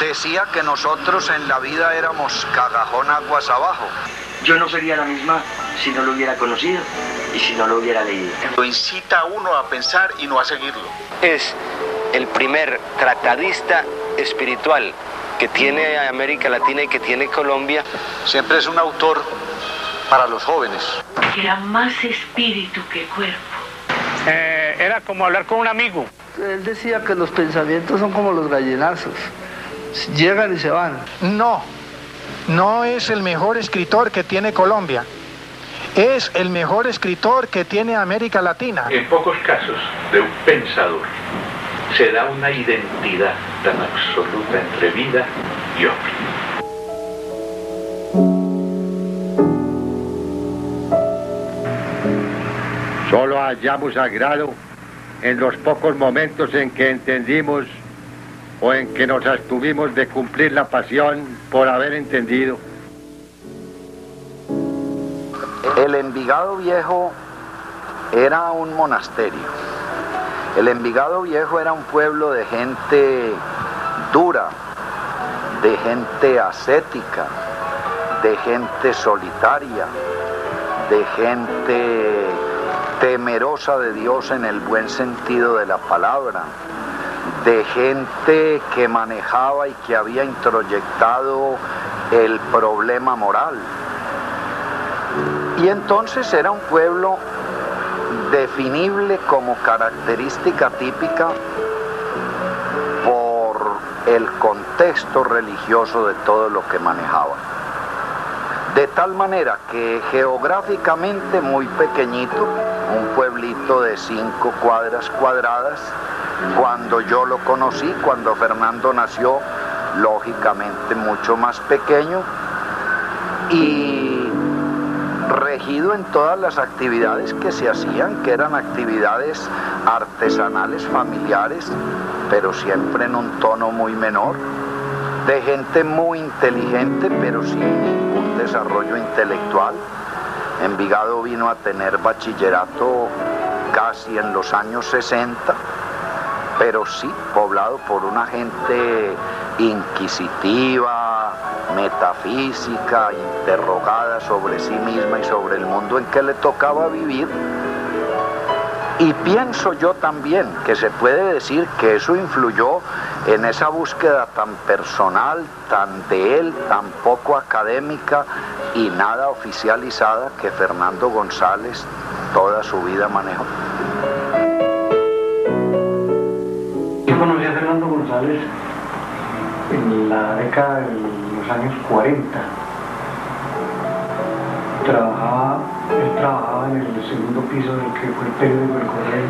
decía que nosotros en la vida éramos cagajón aguas abajo. Yo no sería la misma si no lo hubiera conocido y si no lo hubiera leído. Lo incita a uno a pensar y no a seguirlo. Es el primer tratadista espiritual que tiene América Latina y que tiene Colombia. Siempre es un autor para los jóvenes. Era más espíritu que cuerpo. Era como hablar con un amigo. Él decía que los pensamientos son como los gallinazos. Llegan y se van. No es el mejor escritor que tiene Colombia. Es el mejor escritor que tiene América Latina. En pocos casos de un pensador se da una identidad tan absoluta entre vida y obra. Solo hallamos sagrado en los pocos momentos en que entendimos o en que nos abstuvimos de cumplir la pasión por haber entendido. El Envigado Viejo era un monasterio. El Envigado Viejo era un pueblo de gente dura, de gente ascética, de gente solitaria, de gente temerosa de Dios en el buen sentido de la palabra, de gente que manejaba y que había introyectado el problema moral. Y entonces era un pueblo definible como característica típica por el contexto religioso de todo lo que manejaba. De tal manera que geográficamente muy pequeñito, un pueblito de 5 cuadras cuadradas, cuando yo lo conocí, cuando Fernando nació, lógicamente mucho más pequeño, y regido en todas las actividades que se hacían, que eran actividades artesanales, familiares, pero siempre en un tono muy menor, de gente muy inteligente, pero sin ningún desarrollo intelectual. Envigado vino a tener bachillerato casi en los años 60, pero sí poblado por una gente inquisitiva, metafísica, interrogada sobre sí misma y sobre el mundo en que le tocaba vivir. Y pienso yo también que se puede decir que eso influyó en esa búsqueda tan personal, tan de él, tan poco académica y nada oficializada que Fernando González toda su vida manejó. Yo conocí a Fernando González en la década de los años 40. Él trabajaba en el segundo piso del que fue el Periódico del Correo.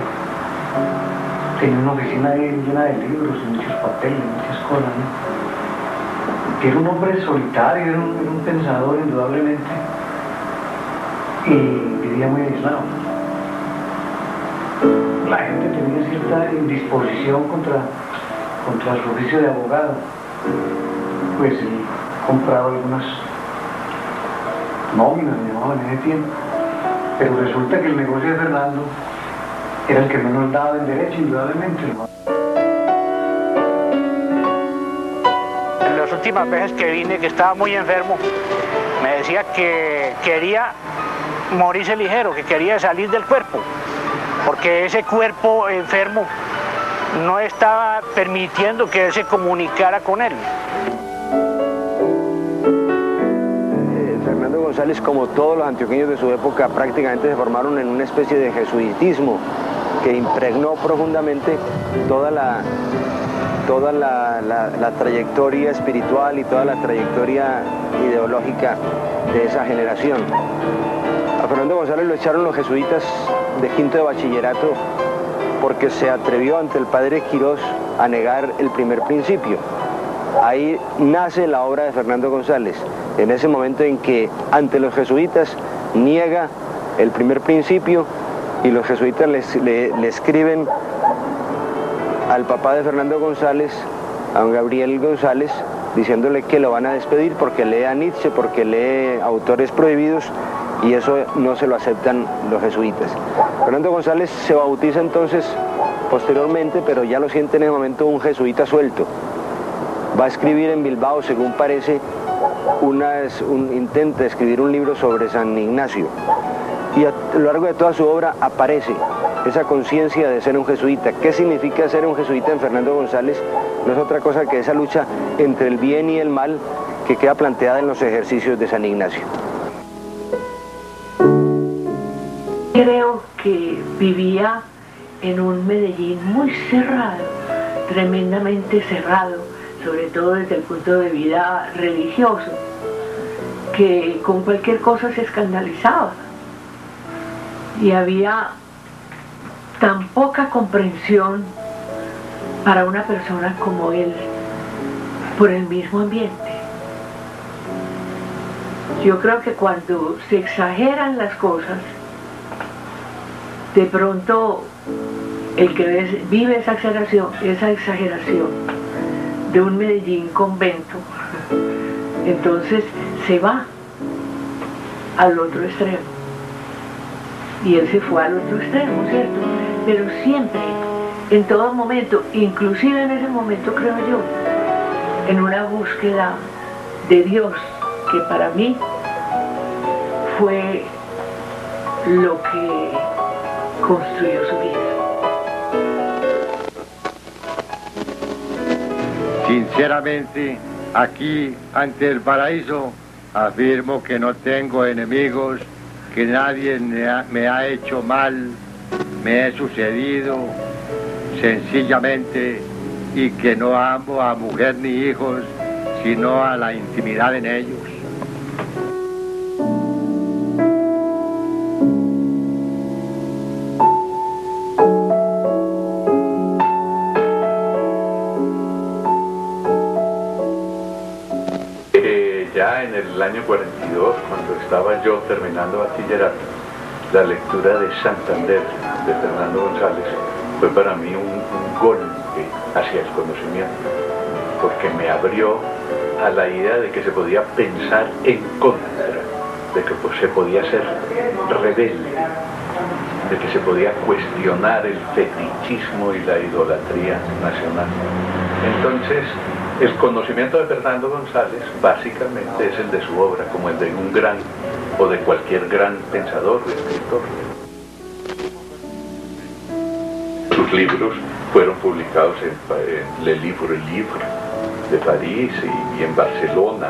Tenía una oficina llena de libros, muchos papeles, muchas cosas, ¿no? Era un hombre solitario, era un pensador indudablemente, y vivía muy aislado. La gente tenía cierta indisposición contra su oficio de abogado, pues él compraba algunas nóminas, llamaban en ese tiempo, pero resulta que el negocio de Fernando era el que menos daba en derecho, indudablemente. Las últimas veces que vine, que estaba muy enfermo, me decía que quería morirse ligero, que quería salir del cuerpo, porque ese cuerpo enfermo no estaba permitiendo que él se comunicara con él. Fernando González, como todos los antioqueños de su época, prácticamente se formaron en una especie de jesuitismo que impregnó profundamente toda la trayectoria espiritual y toda la trayectoria ideológica de esa generación. A Fernando González lo echaron los jesuitas de quinto de bachillerato porque se atrevió ante el padre Quirós a negar el primer principio. Ahí nace la obra de Fernando González, en ese momento en que ante los jesuitas niega el primer principio y los jesuitas le escriben al papá de Fernando González, a don Gabriel González, diciéndole que lo van a despedir porque lee a Nietzsche, porque lee autores prohibidos, y eso no se lo aceptan los jesuitas. Fernando González se bautiza entonces posteriormente, pero ya lo siente en el momento un jesuita suelto. va a escribir en Bilbao, según parece, intenta escribir un libro sobre San Ignacio. Y a lo largo de toda su obra aparece esa conciencia de ser un jesuita. ¿Qué significa ser un jesuita en Fernando González? No es otra cosa que esa lucha entre el bien y el mal que queda planteada en los ejercicios de San Ignacio. Creo que vivía en un Medellín muy cerrado, tremendamente cerrado, sobre todo desde el punto de vista religioso, que con cualquier cosa se escandalizaba. Y había tan poca comprensión para una persona como él por el mismo ambiente. Yo creo que cuando se exageran las cosas, de pronto el que vive esa exageración de un Medellín convento, entonces se va al otro extremo. Y él se fue al otro extremo, ¿cierto? Pero siempre, en todo momento, inclusive en ese momento, creo yo, en una búsqueda de Dios, que para mí fue lo que construyó su vida. Sinceramente, aquí, ante el paraíso, afirmo que no tengo enemigos, que nadie me ha hecho mal, me he sucedido sencillamente, y que no amo a mujer ni hijos, sino a la intimidad en ellos. Ya en el año 42, cuando estaba yo terminando bachillerato, la lectura de Santander, de Fernando González, fue para mí un golpe hacia el conocimiento, porque me abrió a la idea de que se podía pensar en contra, de que pues, se podía ser rebelde, de que se podía cuestionar el fetichismo y la idolatría nacional. Entonces, el conocimiento de Fernando González básicamente es el de su obra, como el de un gran o de cualquier gran pensador o escritor. Sus libros fueron publicados en Le Livre de París y en Barcelona,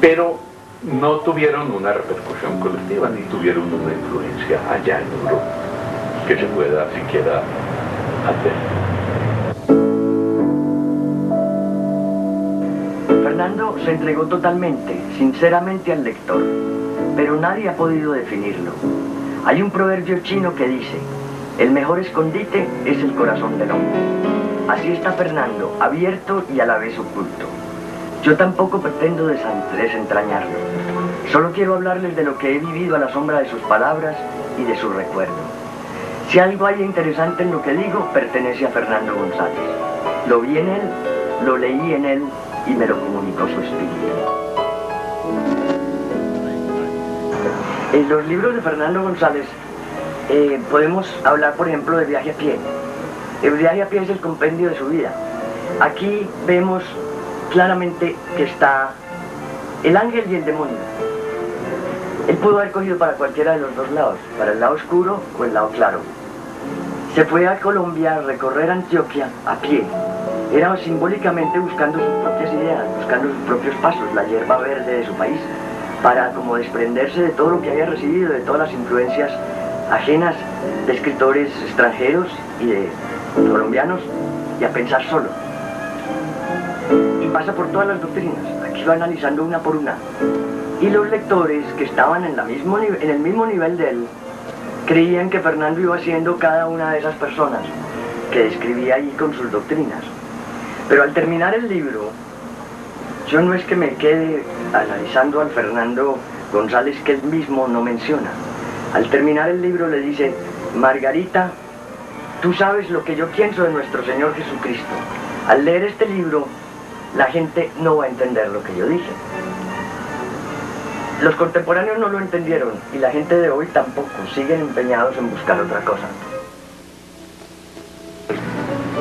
pero no tuvieron una repercusión colectiva ni tuvieron una influencia allá en Europa que se pueda siquiera hacer. Fernando se entregó totalmente, sinceramente al lector, pero nadie ha podido definirlo. Hay un proverbio chino que dice, el mejor escondite es el corazón del hombre. Así está Fernando, abierto y a la vez oculto. Yo tampoco pretendo desentrañarlo, solo quiero hablarles de lo que he vivido a la sombra de sus palabras y de su recuerdo. Si algo hay interesante en lo que digo, pertenece a Fernando González. Lo vi en él, lo leí en él, y me lo comunicó su espíritu. En los libros de Fernando González podemos hablar, por ejemplo, de Viaje a pie. El Viaje a pie es el compendio de su vida. Aquí vemos claramente que está el ángel y el demonio. Él pudo haber cogido para cualquiera de los dos lados, para el lado oscuro o el lado claro. Se fue a Colombia a recorrer Antioquia a pie. Era simbólicamente buscando sus propias ideas, buscando sus propios pasos, la hierba verde de su país, para como desprenderse de todo lo que había recibido, de todas las influencias ajenas de escritores extranjeros y de colombianos, y a pensar solo. Y pasa por todas las doctrinas, aquí va analizando una por una. Y los lectores que estaban en el mismo nivel de él, creían que Fernando iba siendo cada una de esas personas que describía ahí con sus doctrinas. Pero al terminar el libro, yo no es que me quede analizando al Fernando González que él mismo no menciona. Al terminar el libro le dice, Margarita, tú sabes lo que yo pienso de nuestro Señor Jesucristo. Al leer este libro, la gente no va a entender lo que yo dije. Los contemporáneos no lo entendieron y la gente de hoy tampoco. Siguen empeñados en buscar otra cosa.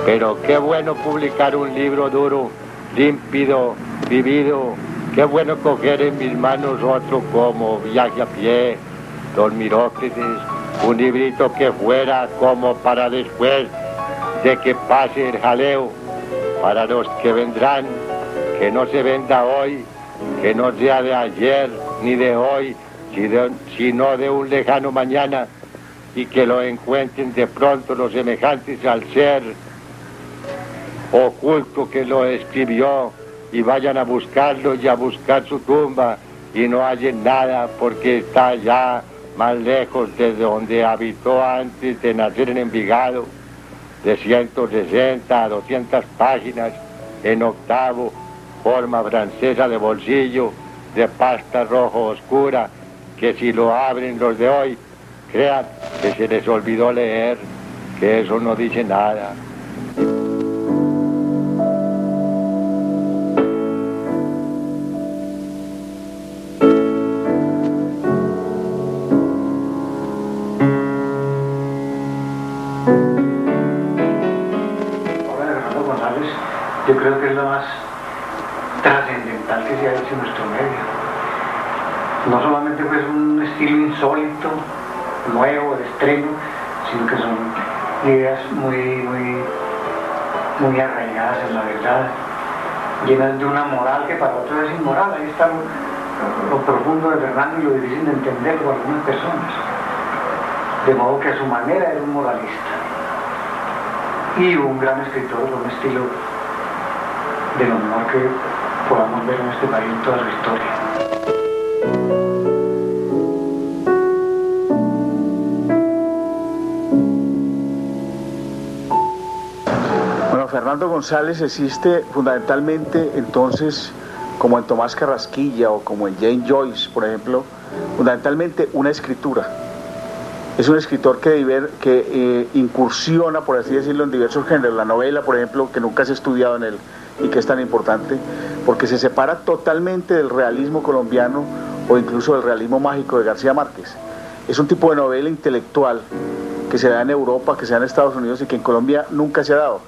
Pero qué bueno publicar un libro duro límpido, vivido. Qué bueno coger en mis manos otro como Viaje a Pie, Don Mirócrates, un librito que fuera como para después de que pase el jaleo, para los que vendrán, que no se venda hoy, que no sea de ayer ni de hoy, sino de un lejano mañana, y que lo encuentren de pronto los semejantes al ser oculto que lo escribió, y vayan a buscarlo y a buscar su tumba, y no hallen nada porque está allá más lejos de donde habitó antes de nacer en Envigado, de 160 a 200 páginas, en octavo, forma francesa de bolsillo, de pasta rojo oscura, que si lo abren los de hoy, crean que se les olvidó leer, que eso no dice nada. Yo creo que es lo más trascendental que se ha hecho en nuestro medio. No solamente pues un estilo insólito, nuevo, de estreno, sino que son ideas muy arraigadas en la verdad, llenas de una moral que para otros es inmoral. Ahí está lo profundo de Fernando y lo difícil de entender por algunas personas. De modo que a su manera era un moralista y un gran escritor de un estilo de lo mejor que podamos ver en este país en toda su historia. Bueno, Fernando González existe fundamentalmente entonces, como en Tomás Carrasquilla o como en Jane Joyce, por ejemplo, fundamentalmente una escritura. Es un escritor que incursiona, por así decirlo, en diversos géneros. La novela, por ejemplo, que nunca se ha estudiado en él y que es tan importante, porque se separa totalmente del realismo colombiano o incluso del realismo mágico de García Márquez. Es un tipo de novela intelectual que se da en Europa, que se da en Estados Unidos y que en Colombia nunca se ha dado.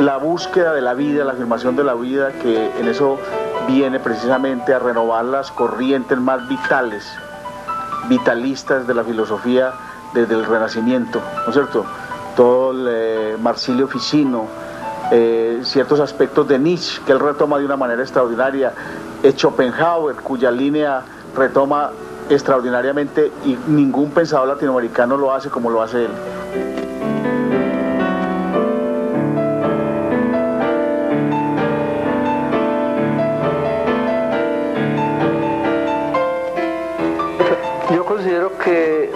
La búsqueda de la vida, la afirmación de la vida, que en eso viene precisamente a renovar las corrientes más vitales, vitalistas de la filosofía desde el Renacimiento, ¿no es cierto? Todo Marsilio Ficino, ciertos aspectos de Nietzsche, que él retoma de una manera extraordinaria, Schopenhauer, cuya línea retoma extraordinariamente y ningún pensador latinoamericano lo hace como lo hace él.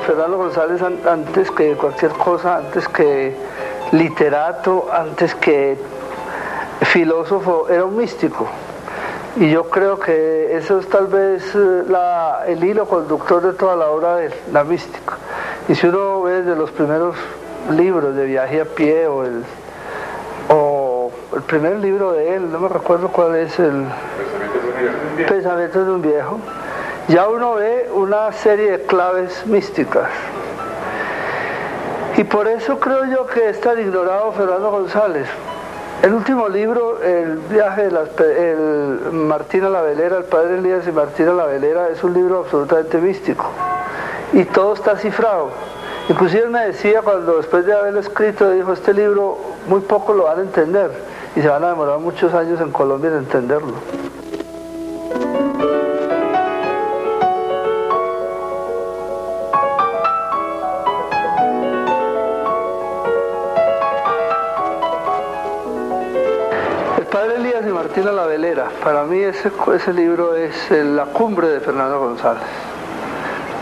Fernando González, antes que cualquier cosa, antes que literato, antes que filósofo, era un místico. Y yo creo que eso es tal vez el hilo conductor de toda la obra de él, la mística. Y si uno ve desde los primeros libros de Viaje a Pie o el primer libro de él, no me recuerdo cuál es, el Pensamiento de un viejo, ya uno ve una serie de claves místicas. Y por eso creo yo que es tan ignorado Fernando González. El último libro, El viaje de Martín a la Velera, el padre Elías y Martín a la Velera, es un libro absolutamente místico. Y todo está cifrado. Inclusive me decía, cuando después de haberlo escrito, dijo, este libro muy poco lo van a entender y se van a demorar muchos años en Colombia en entenderlo. Martín a la Velera, para mí ese libro es la cumbre de Fernando González.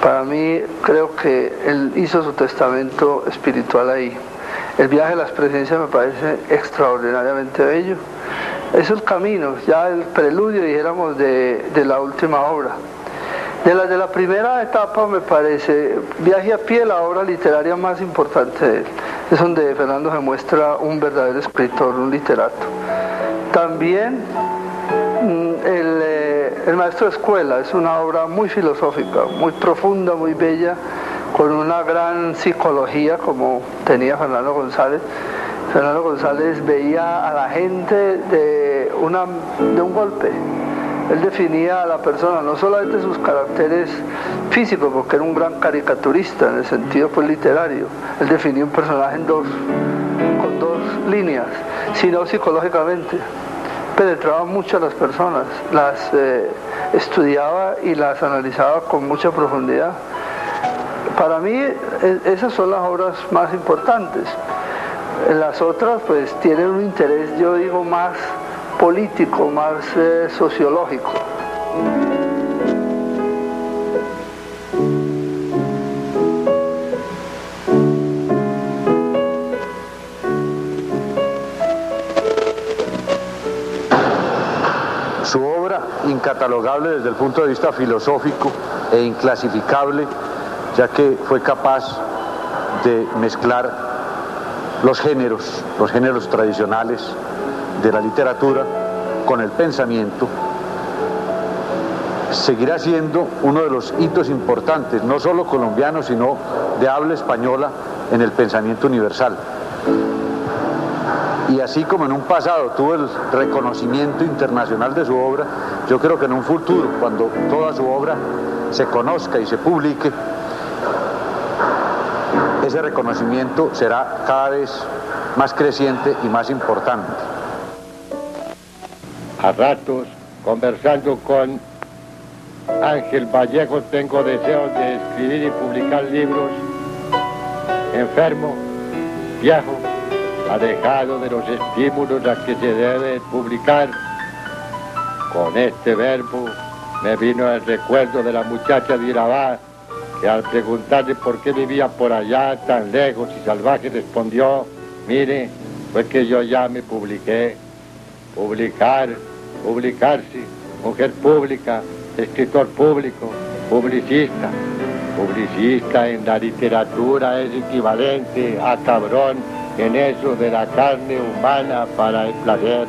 Para mí creo que él hizo su testamento espiritual ahí. El viaje de las presencias me parece extraordinariamente bello. Es el camino, ya el preludio, dijéramos, de la última obra. De la primera etapa me parece Viaje a Pie, la obra literaria más importante de él. Es donde Fernando se muestra un verdadero escritor, un literato. También El Maestro de Escuela es una obra muy filosófica, muy profunda, muy bella, con una gran psicología como tenía Fernando González. Fernando González veía a la gente de un golpe. Él definía a la persona no solamente sus caracteres físicos, porque era un gran caricaturista en el sentido pues, literario. Él definía un personaje con dos líneas, sino psicológicamente. Penetraba mucho a las personas, las estudiaba y las analizaba con mucha profundidad. Para mí esas son las obras más importantes. Las otras pues tienen un interés, yo digo, más político, más sociológico. Su obra, incatalogable desde el punto de vista filosófico e inclasificable, ya que fue capaz de mezclar los géneros tradicionales de la literatura con el pensamiento, seguirá siendo uno de los hitos importantes, no solo colombianos, sino de habla española en el pensamiento universal. Y así como en un pasado tuvo el reconocimiento internacional de su obra, yo creo que en un futuro, cuando toda su obra se conozca y se publique, ese reconocimiento será cada vez más creciente y más importante. A ratos, conversando con Ángel Vallejo, tengo deseos de escribir y publicar libros. Enfermo, viejo, alejado de los estímulos a que se debe publicar. Con este verbo me vino el recuerdo de la muchacha de Irabá, que al preguntarle por qué vivía por allá tan lejos y salvaje respondió: mire, fue que yo ya me publiqué. Publicar, publicarse, mujer pública, escritor público, publicista. Publicista en la literatura es equivalente a cabrón en eso de la carne humana para el placer.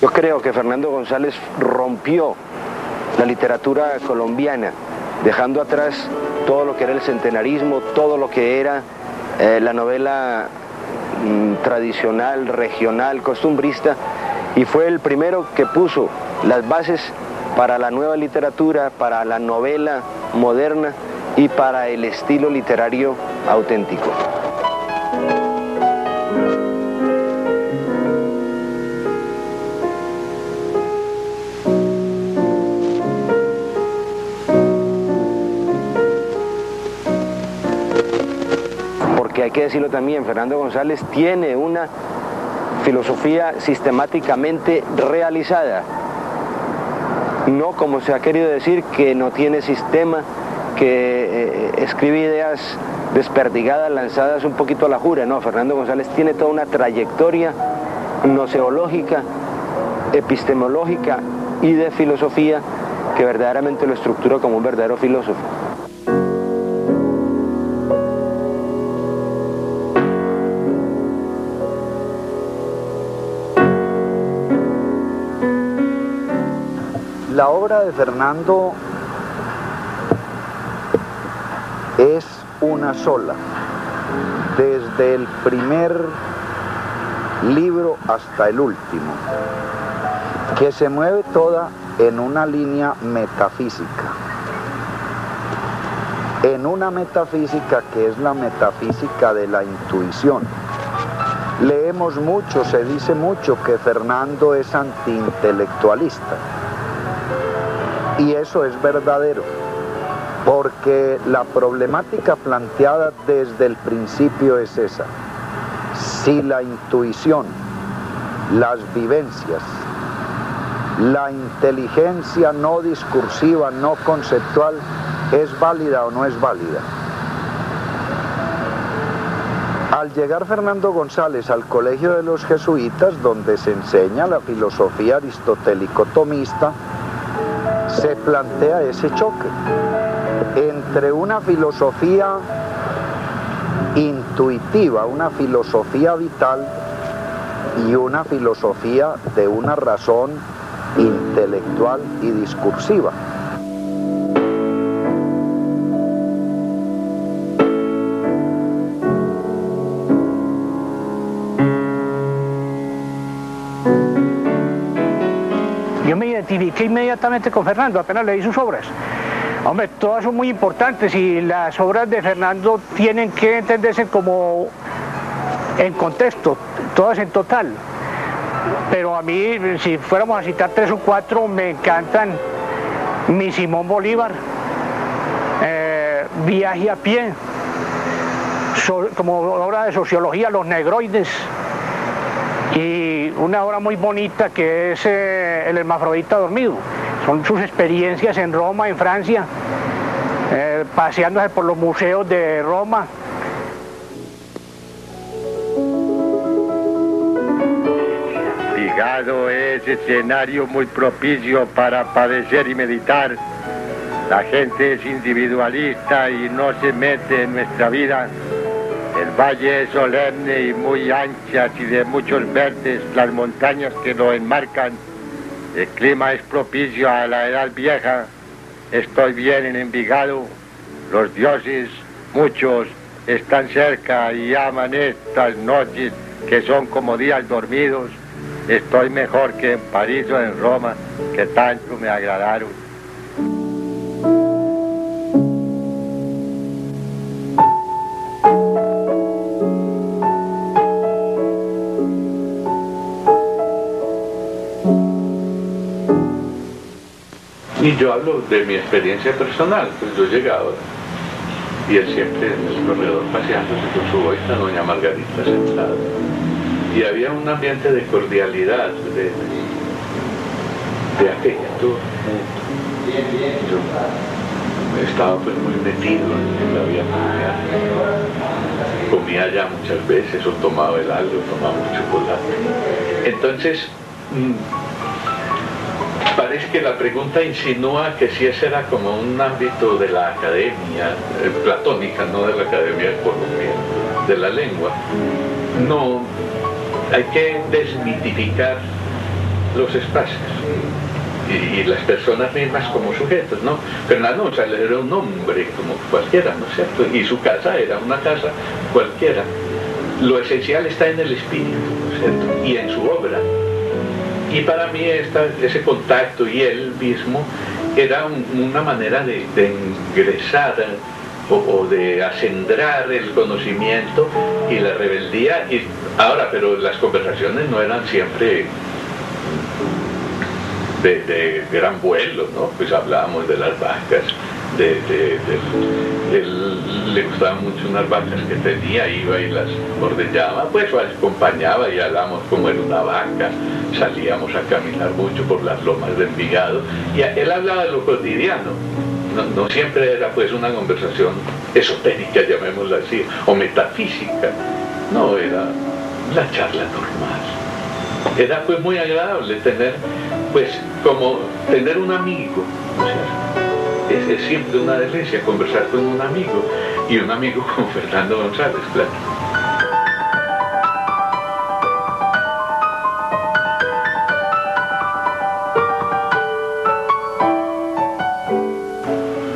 Yo creo que Fernando González rompió la literatura colombiana, dejando atrás todo lo que era el centenarismo, todo lo que era la novela tradicional, regional, costumbrista, y fue el primero que puso las bases para la nueva literatura, para la novela moderna y para el estilo literario auténtico. Hay que decirlo también, Fernando González tiene una filosofía sistemáticamente realizada, no como se ha querido decir que no tiene sistema, que escribe ideas desperdigadas, lanzadas un poquito a la jura. No, Fernando González tiene toda una trayectoria gnoseológica, epistemológica y de filosofía que verdaderamente lo estructura como un verdadero filósofo. La obra de Fernando es una sola, desde el primer libro hasta el último, que se mueve toda en una línea metafísica, en una metafísica que es la metafísica de la intuición. Leemos mucho, se dice mucho que Fernando es antiintelectualista. Y eso es verdadero, porque la problemática planteada desde el principio es esa. Si la intuición, las vivencias, la inteligencia no discursiva, no conceptual, es válida o no es válida. Al llegar Fernando González al Colegio de los Jesuitas, donde se enseña la filosofía aristotélico-tomista, se plantea ese choque entre una filosofía intuitiva, una filosofía vital y una filosofía de una razón intelectual y discursiva. Yo me identifiqué inmediatamente con Fernando, apenas leí sus obras. Hombre, todas son muy importantes y las obras de Fernando tienen que entenderse como en contexto, todas en total. Pero a mí, si fuéramos a citar 3 o 4, me encantan Mi Simón Bolívar, Viaje a pie, como obra de sociología, Los negroides, y una obra muy bonita que es El hermafrodita dormido. Son sus experiencias en Roma, en Francia, paseándose por los museos de Roma. Es escenario muy propicio para padecer y meditar. La gente es individualista y no se mete en nuestra vida. El valle es solemne y muy ancha y de muchos verdes, las montañas que lo enmarcan. El clima es propicio a la edad vieja. Estoy bien en Envigado. Los dioses, muchos, están cerca y aman estas noches que son como días dormidos. Estoy mejor que en París o en Roma, que tanto me agradaron. Y yo hablo de mi experiencia personal, pues yo llegaba y él siempre en el corredor paseándose con su boina, doña Margarita sentada. Y había un ambiente de cordialidad de afecto. Yo estaba pues muy metido en la vida familiar, comía ya muchas veces o tomaba helado o tomaba un chocolate. Entonces parece que la pregunta insinúa que si ese era como un ámbito de la academia platónica, no de la academia colombiana de la lengua. No, hay que desmitificar los espacios y las personas mismas como sujetos, ¿no? Fernando González era un hombre como cualquiera, ¿no es cierto? Y su casa era una casa cualquiera. Lo esencial está en el espíritu, ¿no es cierto? Y en su obra. Y para mí ese contacto y él mismo era una manera de ingresar o de acendrar el conocimiento y la rebeldía. Y ahora, pero las conversaciones no eran siempre de gran vuelo, ¿no? Pues hablábamos de las vacas, él le gustaban mucho unas vacas que tenía, iba y las ordeñaba, pues las acompañaba y hablábamos como era una vaca, salíamos a caminar mucho por las lomas de Envigado, y él hablaba de lo cotidiano. No siempre era pues una conversación esotérica, llamémosla así, o metafísica. No, era la charla normal. Era pues muy agradable tener, pues como tener un amigo, ¿no es cierto? Es siempre una delicia conversar con un amigo, y un amigo como Fernando González, claro.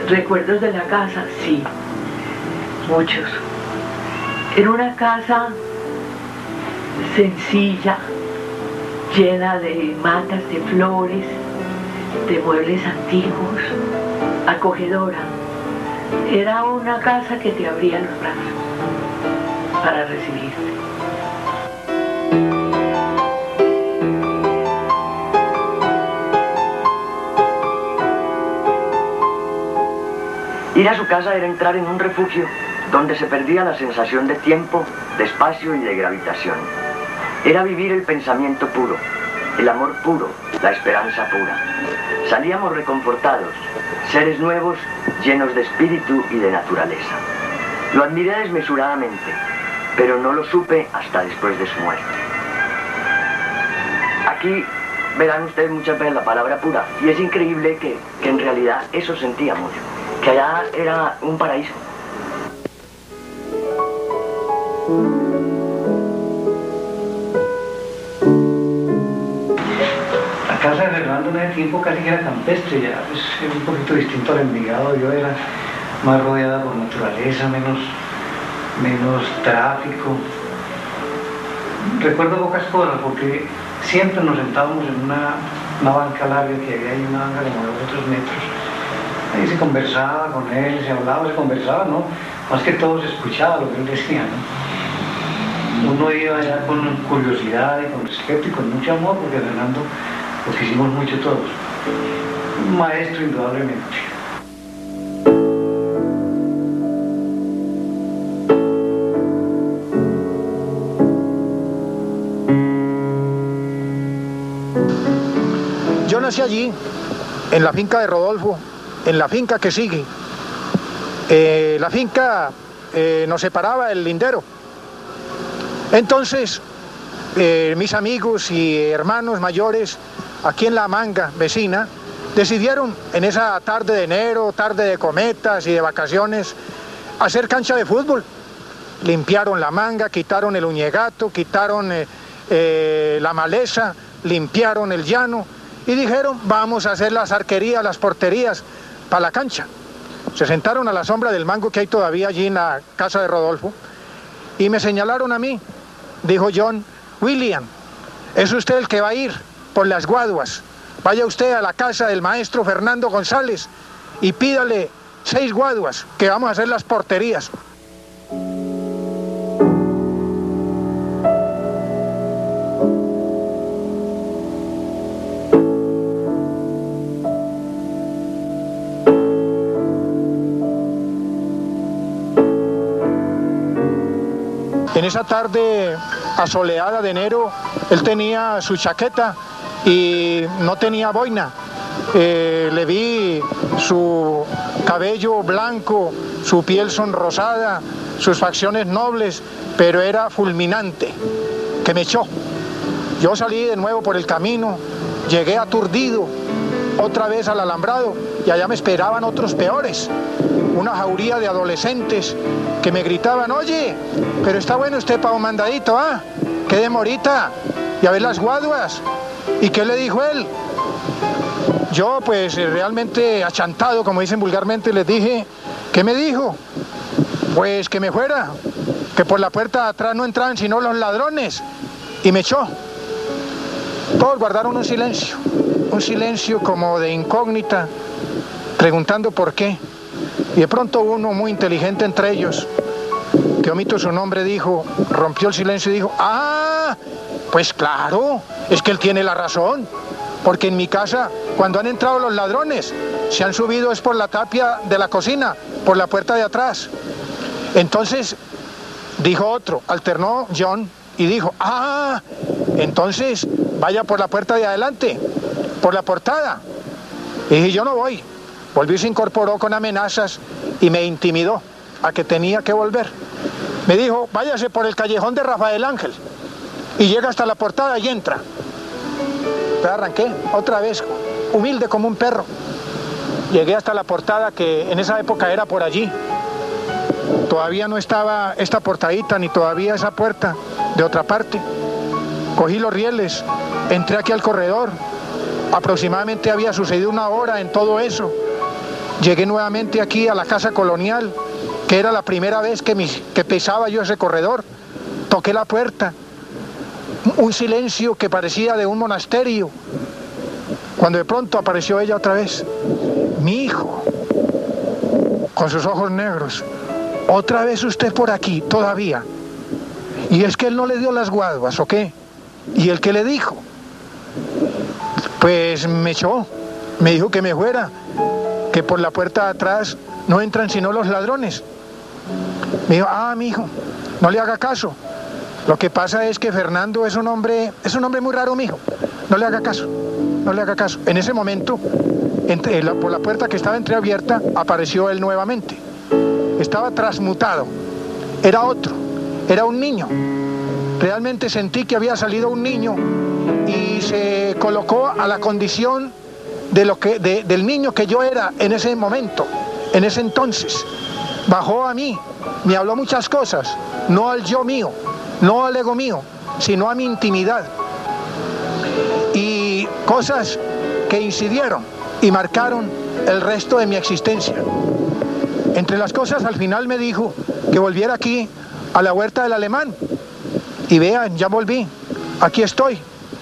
¿Recuerdos de la casa? Sí, muchos. Era una casa sencilla, llena de matas, de flores, de muebles antiguos, acogedora. Era una casa que te abría los brazos para recibirte. Ir a su casa era entrar en un refugio donde se perdía la sensación de tiempo, de espacio y de gravitación. Era vivir el pensamiento puro, el amor puro, la esperanza pura. Salíamos reconfortados, seres nuevos, llenos de espíritu y de naturaleza. Lo admiré desmesuradamente, pero no lo supe hasta después de su muerte. Aquí verán ustedes muchas veces la palabra pura. Y es increíble que en realidad eso sentíamos, que allá era un paraíso. La casa de Fernando en ese tiempo casi que era campestre, ya es un poquito distinto al Envigado. Yo era más rodeada por naturaleza, menos tráfico. Recuerdo pocas cosas porque siempre nos sentábamos en una banca larga que había ahí, una banca como de 2 o 3 metros. Ahí se conversaba con él, se hablaba, se conversaba, ¿no? Más que todo se escuchaba lo que él decía, ¿no? Uno iba allá con curiosidad y con respeto y con mucho amor, porque Fernando lo que hicimos mucho todos. Un maestro, indudablemente. Yo nací allí, en la finca de Rodolfo, en la finca que sigue. La finca nos separaba el lindero. Entonces, mis amigos y hermanos mayores, aquí en la manga vecina, decidieron en esa tarde de enero, tarde de cometas y de vacaciones, hacer cancha de fútbol. Limpiaron la manga, quitaron el uñegato, quitaron la maleza, limpiaron el llano. Y dijeron, vamos a hacer las arquerías, las porterías, para la cancha. Se sentaron a la sombra del mango que hay todavía allí en la casa de Rodolfo, y me señalaron a mí. Dijo John, William, es usted el que va a ir por las guaduas. Vaya usted a la casa del maestro Fernando González y pídale 6 guaduas, que vamos a hacer las porterías. En esa tarde asoleada de enero, él tenía su chaqueta y no tenía boina. Le vi su cabello blanco, su piel sonrosada, sus facciones nobles, pero era fulminante, que me echó. Yo salí de nuevo por el camino, llegué aturdido, otra vez al alambrado, y allá me esperaban otros peores. Una jauría de adolescentes que me gritaban, oye, pero está bueno usted para un mandadito, ¿ah? ¡Qué demorita! Y a ver las guaduas. ¿Y qué le dijo él? Yo, pues, realmente achantado, como dicen vulgarmente, les dije, ¿qué me dijo? Pues que me fuera, que por la puerta de atrás no entraban sino los ladrones. Y me echó. Todos guardaron un silencio como de incógnita, preguntando por qué. Y de pronto uno muy inteligente entre ellos, que omito su nombre, dijo, rompió el silencio y dijo, ¡ah! Pues claro, es que él tiene la razón, porque en mi casa, cuando han entrado los ladrones, se han subido es por la tapia de la cocina, por la puerta de atrás. Entonces, dijo otro, alternó John y dijo, ¡ah! Entonces, vaya por la puerta de adelante, por la portada. Y dije, yo no voy. Volvió y se incorporó con amenazas y me intimidó a que tenía que volver. Me dijo, váyase por el callejón de Rafael Ángel y llega hasta la portada y entra. Entonces arranqué otra vez, humilde como un perro. Llegué hasta la portada que en esa época era por allí. Todavía no estaba esta portadita ni todavía esa puerta de otra parte. Cogí los rieles, entré aquí al corredor. Aproximadamente había sucedido 1 hora en todo eso. Llegué nuevamente aquí a la Casa Colonial, que era la primera vez que pisaba yo ese corredor. Toqué la puerta, un silencio que parecía de un monasterio, cuando de pronto apareció ella otra vez. Mi hijo, con sus ojos negros, otra vez usted por aquí, todavía. Y es que él no le dio las guaduas, ¿o qué? ¿Y el que le dijo? Pues me echó, me dijo que me fuera, que por la puerta de atrás no entran sino los ladrones. Me dijo, ah, mijo, no le haga caso. Lo que pasa es que Fernando es un hombre muy raro, mijo. No le haga caso, no le haga caso. En ese momento, por la puerta que estaba entreabierta, apareció él nuevamente. Estaba transmutado, era otro, era un niño. Realmente sentí que había salido un niño y se colocó a la condición de lo que, del niño que yo era en ese momento, en ese entonces. Bajó a mí, me habló muchas cosas, no al yo mío, no al ego mío, sino a mi intimidad. Y cosas que incidieron y marcaron el resto de mi existencia. Entre las cosas, al final me dijo que volviera aquí a la huerta del Alemán. Y vean, ya volví, aquí estoy,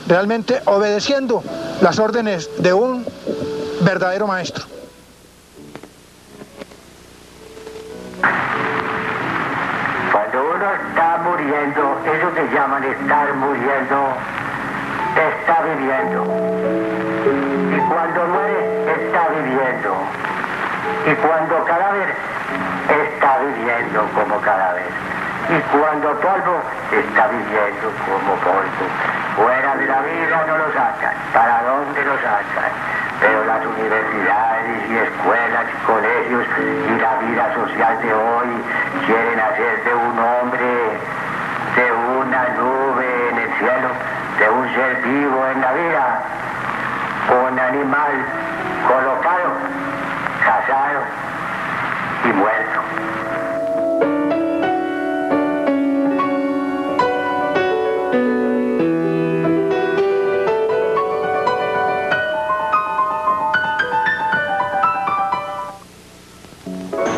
realmente obedeciendo las órdenes de un verdadero maestro. Cuando uno está muriendo, eso que llaman estar muriendo, está viviendo. Y cuando muere, está viviendo. Y cuando cadáver, está viviendo como cadáver. Y cuando polvo, está viviendo como polvo. Fuera de la vida no lo sacan, ¿para dónde lo sacan? Pero las universidades y escuelas y colegios y la vida social de hoy quieren hacer de un hombre, de una nube en el cielo, de un ser vivo en la vida, un animal colocado, casado y muerto.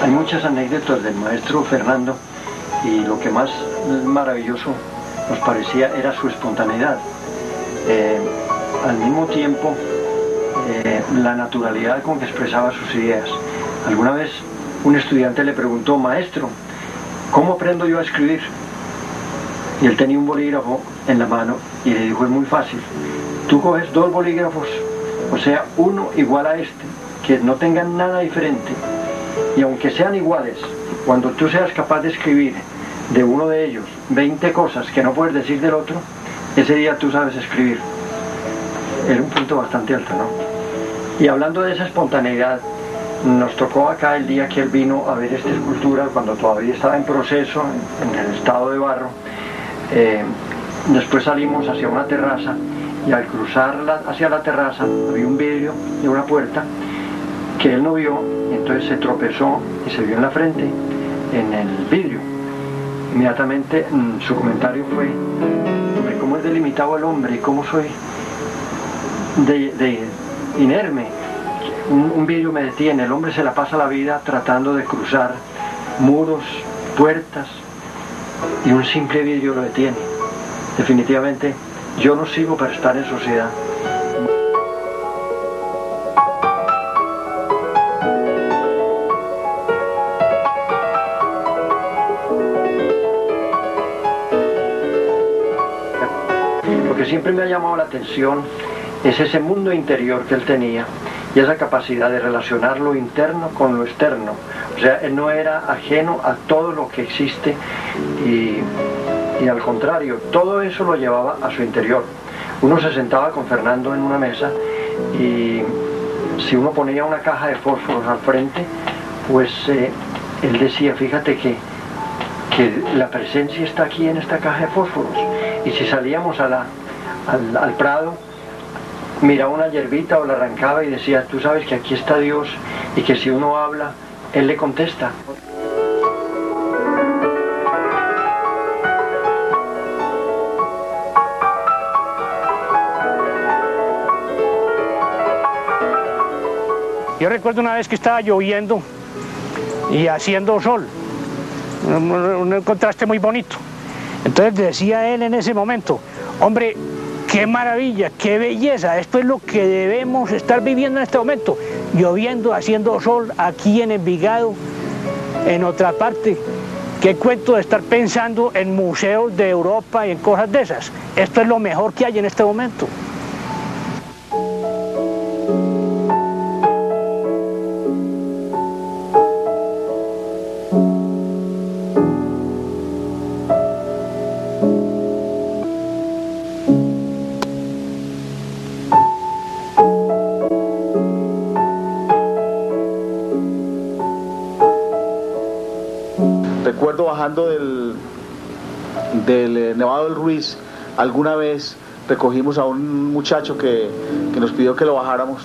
Muchas anécdotas del maestro Fernando, y lo que más maravilloso nos parecía era su espontaneidad, al mismo tiempo la naturalidad con que expresaba sus ideas. Alguna vez un estudiante le preguntó: maestro, ¿cómo aprendo yo a escribir? Y él tenía un bolígrafo en la mano y le dijo: es muy fácil, tú coges dos bolígrafos, o sea, uno igual a este, que no tengan nada diferente, y aunque sean iguales, cuando tú seas capaz de escribir de uno de ellos 20 cosas que no puedes decir del otro, ese día tú sabes escribir. Era un punto bastante alto, ¿no? Y hablando de esa espontaneidad, nos tocó acá el día que él vino a ver esta escultura, cuando todavía estaba en proceso, en el estado de barro. Después salimos hacia una terraza, y al cruzar hacia la terraza había un vidrio de una puerta que él no vio, entonces se tropezó y se vio en la frente, en el vidrio. Inmediatamente su comentario fue: ¿cómo es delimitado el hombre? ¿Cómo soy de inerme? Un vidrio me detiene. El hombre se la pasa la vida tratando de cruzar muros, puertas, y un simple vidrio lo detiene. Definitivamente, yo no sirvo para estar en sociedad. Siempre me ha llamado la atención es ese mundo interior que él tenía y esa capacidad de relacionar lo interno con lo externo. O sea, él no era ajeno a todo lo que existe, y al contrario, todo eso lo llevaba a su interior. Uno se sentaba con Fernando en una mesa, y si uno ponía una caja de fósforos al frente, pues él decía: fíjate que la presencia está aquí en esta caja de fósforos. Y si salíamos a al prado, miraba una hierbita o la arrancaba y decía: tú sabes que aquí está Dios, y que si uno habla, Él le contesta. Yo recuerdo una vez que estaba lloviendo y haciendo sol, un contraste muy bonito. Entonces decía él en ese momento: hombre, qué maravilla, qué belleza, esto es lo que debemos estar viviendo en este momento, lloviendo, haciendo sol, aquí en Envigado, en otra parte. Qué cuento de estar pensando en museos de Europa y en cosas de esas. Esto es lo mejor que hay en este momento. Bajando del Nevado del Ruiz, alguna vez recogimos a un muchacho que nos pidió que lo bajáramos,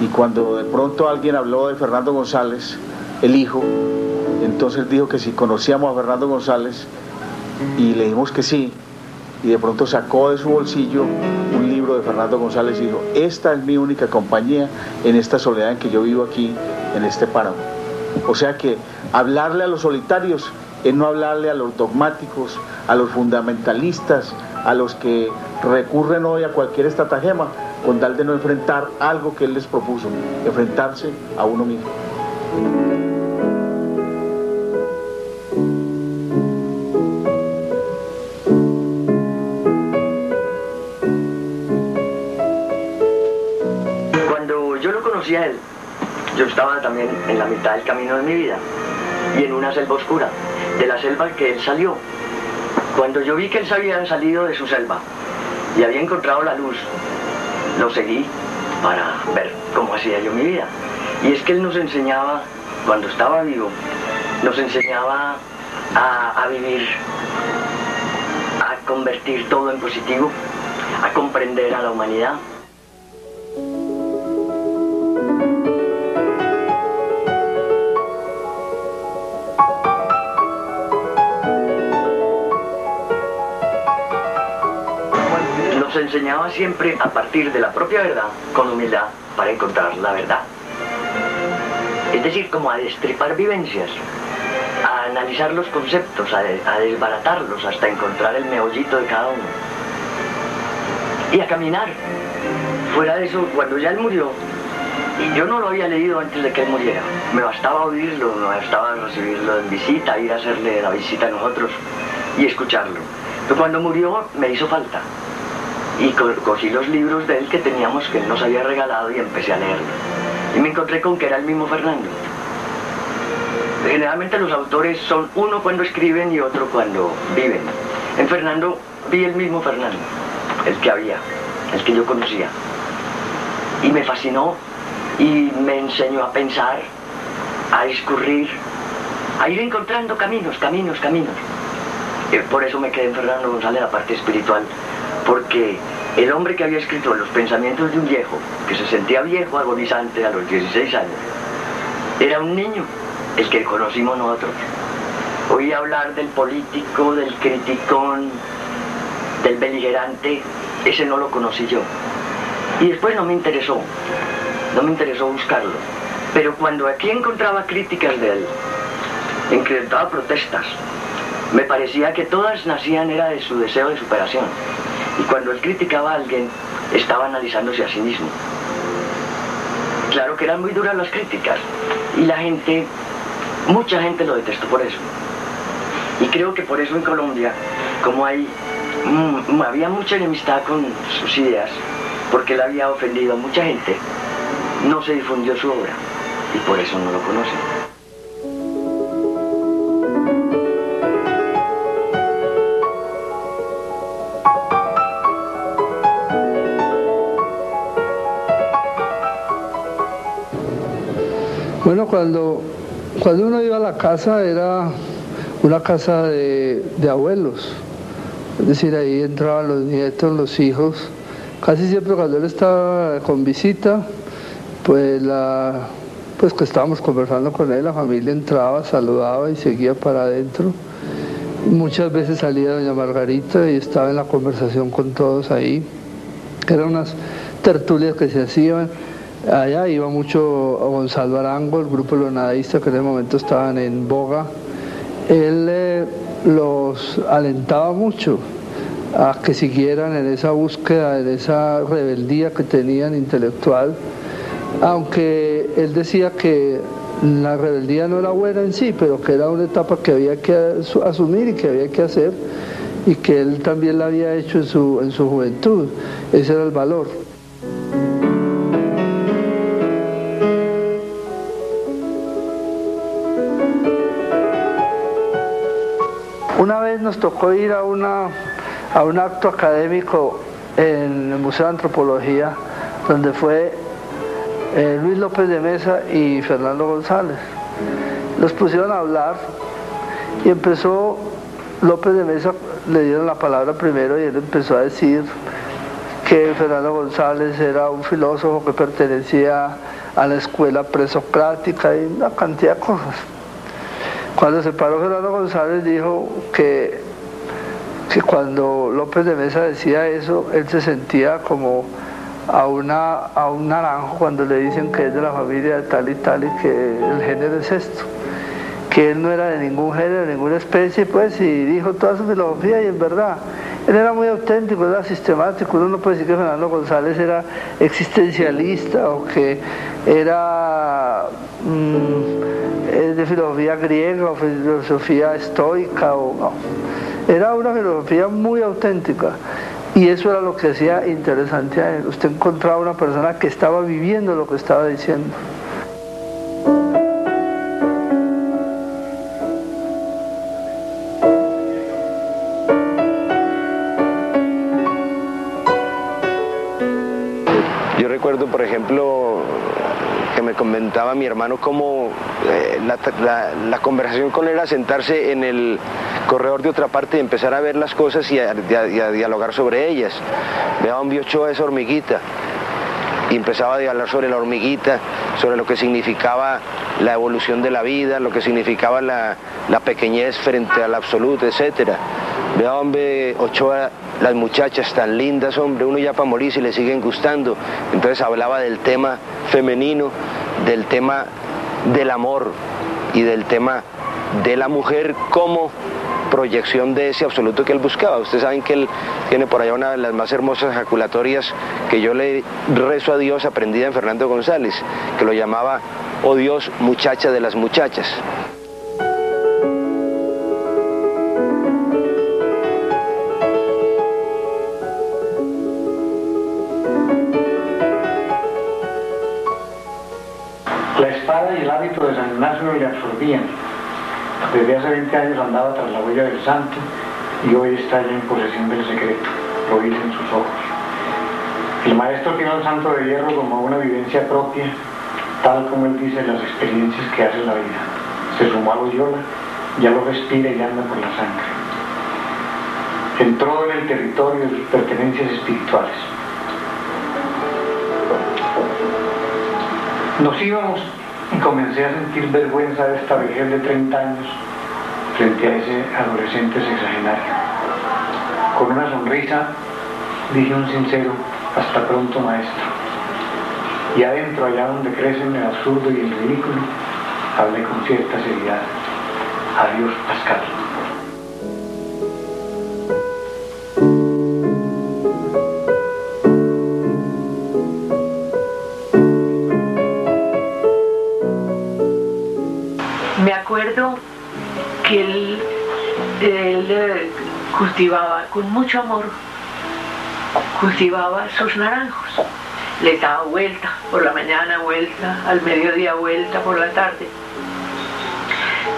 y cuando de pronto alguien habló de Fernando González, el hijo, entonces dijo que si conocíamos a Fernando González, y le dijimos que sí, y de pronto sacó de su bolsillo un libro de Fernando González y dijo: esta es mi única compañía en esta soledad en que yo vivo aquí, en este páramo. O sea que hablarle a los solitarios es no hablarle a los dogmáticos, a los fundamentalistas, a los que recurren hoy a cualquier estratagema con tal de no enfrentar algo que él les propuso, enfrentarse a uno mismo. Cuando yo lo conocí a él, yo estaba también en la mitad del camino de mi vida y en una selva oscura, de la selva que él salió. Cuando yo vi que él se había salido de su selva y había encontrado la luz, lo seguí para ver cómo hacía yo mi vida. Y es que él nos enseñaba, cuando estaba vivo, nos enseñaba a vivir, a convertir todo en positivo, a comprender a la humanidad. Nos enseñaba siempre a partir de la propia verdad, con humildad, para encontrar la verdad. Es decir, como a destripar vivencias, a analizar los conceptos, a desbaratarlos hasta encontrar el meollito de cada uno. Y a caminar. Fuera de eso, cuando ya él murió, y yo no lo había leído antes de que él muriera, me bastaba oírlo, me bastaba recibirlo en visita, ir a hacerle la visita a nosotros y escucharlo. Pero cuando murió me hizo falta. Y cogí los libros de él que teníamos, que él nos había regalado, y empecé a leerlos. Y me encontré con que era el mismo Fernando. Generalmente los autores son uno cuando escriben y otro cuando viven. En Fernando vi el mismo Fernando, el que había, el que yo conocía. Y me fascinó y me enseñó a pensar, a discurrir, a ir encontrando caminos, caminos, caminos. Y por eso me quedé en Fernando González, la parte espiritual. Porque el hombre que había escrito los pensamientos de un viejo, que se sentía viejo, agonizante a los 16 años, era un niño, el que conocimos nosotros. Oí hablar del político, del criticón, del beligerante, ese no lo conocí yo. Y después no me interesó buscarlo. Pero cuando aquí encontraba críticas de él, encontraba protestas, me parecía que todas nacían era de su deseo de superación. Y cuando él criticaba a alguien, estaba analizándose a sí mismo. Claro que eran muy duras las críticas, y la gente, mucha gente lo detestó por eso. Y creo que por eso en Colombia, como había mucha enemistad con sus ideas, porque él había ofendido a mucha gente, no se difundió su obra, y por eso no lo conocen. Bueno, cuando uno iba a la casa, era una casa de abuelos, es decir, ahí entraban los nietos, los hijos. Casi siempre cuando él estaba con visita, pues que estábamos conversando con él, la familia entraba, saludaba y seguía para adentro. Muchas veces salía doña Margarita y estaba en la conversación con todos ahí. Eran unas tertulias que se hacían. Allá iba mucho Gonzalo Arango, el grupo lonadista que en ese momento estaban en boga. Él los alentaba mucho a que siguieran en esa búsqueda, en esa rebeldía que tenían intelectual, aunque él decía que la rebeldía no era buena en sí, pero que era una etapa que había que asumir y que había que hacer, y que él también la había hecho en su juventud. Ese era el valor. Una vez nos tocó ir a un acto académico en el Museo de Antropología, donde fue Luis López de Mesa y Fernando González. Los pusieron a hablar y empezó López de Mesa, le dieron la palabra primero y él empezó a decir que Fernando González era un filósofo que pertenecía a la escuela presocrática y una cantidad de cosas. Cuando se paró Fernando González dijo que cuando López de Mesa decía eso, él se sentía como a un naranjo cuando le dicen que es de la familia de tal y tal y que el género es esto, que él no era de ningún género, de ninguna especie, pues, y dijo toda su filosofía y en verdad, él era muy auténtico, era sistemático. Uno no puede decir que Fernando González era existencialista o que era de filosofía griega o filosofía estoica, o no. Era una filosofía muy auténtica y eso era lo que hacía interesante a él. Usted encontraba una persona que estaba viviendo lo que estaba diciendo. Por ejemplo, que me comentaba mi hermano cómo la conversación con él era sentarse en el corredor de otra parte y empezar a ver las cosas y a dialogar sobre ellas. Veaba un Ochoa esa hormiguita y empezaba a dialogar sobre la hormiguita, sobre lo que significaba la evolución de la vida, lo que significaba la pequeñez frente al absoluto, etcétera. Vea, hombre, Ochoa, las muchachas tan lindas, hombre, uno ya para morir si le siguen gustando. Entonces hablaba del tema femenino, del tema del amor y del tema de la mujer como proyección de ese absoluto que él buscaba. Ustedes saben que él tiene por allá una de las más hermosas ejaculatorias que yo le rezo a Dios, aprendida en Fernando González, que lo llamaba, oh Dios, muchacha de las muchachas. El hábito de San Ignacio le absorbían. Desde hace 20 años andaba tras la huella del santo y hoy está ya en posesión del secreto, lo oís en sus ojos. El maestro tiene al santo de hierro como una vivencia propia, tal como él dice en las experiencias que hace en la vida. Se sumó a Loyola, ya lo respira y anda por la sangre. Entró en el territorio de sus pertenencias espirituales. Nos íbamos y comencé a sentir vergüenza de esta vejez de 30 años frente a ese adolescente sexagenario. Con una sonrisa dije un sincero hasta pronto, maestro. Y adentro, allá donde crecen el absurdo y el ridículo, hablé con cierta seriedad. Adiós, Pascal. Que él cultivaba con mucho amor, cultivaba sus naranjos, les daba vuelta, por la mañana vuelta, al mediodía vuelta, por la tarde.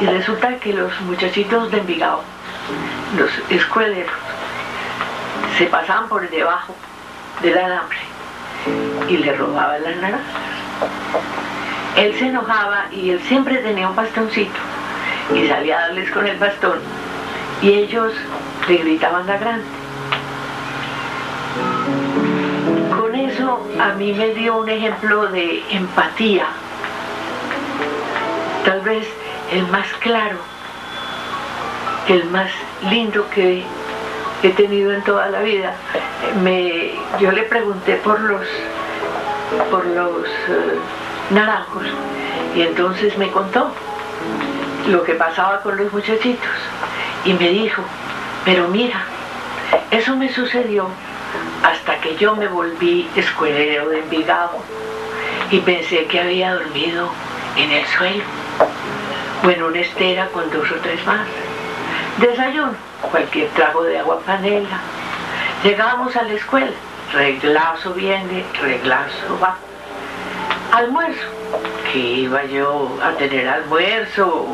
Y resulta que los muchachitos de Envigado, los escueleros, se pasaban por debajo del alambre y le robaban las naranjas. Él se enojaba y él siempre tenía un bastoncito y salía a darles con el bastón y ellos le gritaban la grande. Con eso a mí me dio un ejemplo de empatía, tal vez el más claro, el más lindo que he tenido en toda la vida. Yo le pregunté por los naranjos y entonces me contó lo que pasaba con los muchachitos y me dijo, pero mira, eso me sucedió hasta que yo me volví escuelero de Envigado y pensé que había dormido en el suelo o en una estera con 2 o 3 más. Desayuno, cualquier trago de agua panela. Llegábamos a la escuela, reglazo viene, reglazo va. Almuerzo, que iba yo a tener almuerzo,